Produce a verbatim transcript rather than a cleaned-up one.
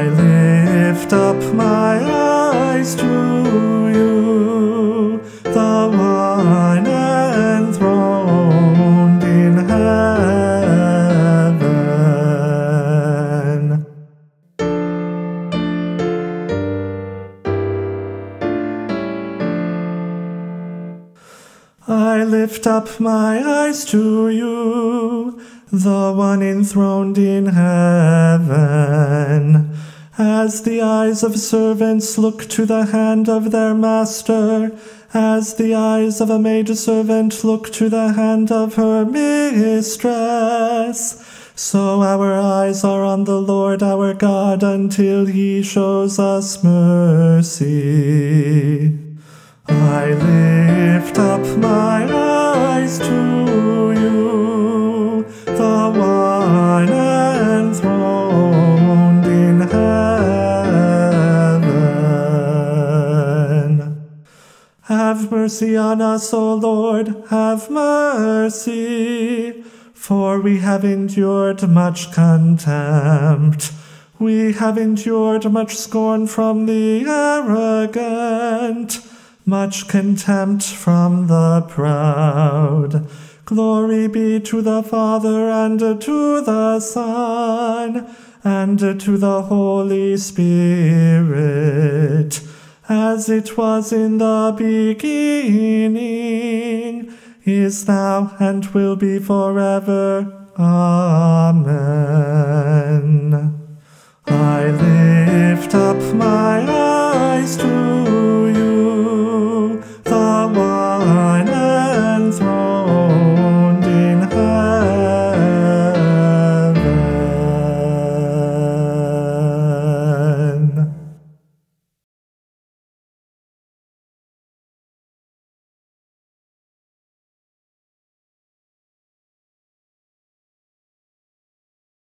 I lift up my eyes to you, the one enthroned in heaven. I lift up my eyes to you, the one enthroned in heaven. As the eyes of servants look to the hand of their master, as the eyes of a maidservant look to the hand of her mistress, so our eyes are on the Lord our God until he shows us mercy. I lift up my eyes to you, the one enthroned in heaven. Have mercy on us, O Lord, have mercy, for we have endured much contempt. We have endured much scorn from the arrogant, much contempt from the proud. Glory be to the Father, and to the Son, and to the Holy Spirit, as it was in the beginning, is now, and will be forever. Amen. I lift up my eyes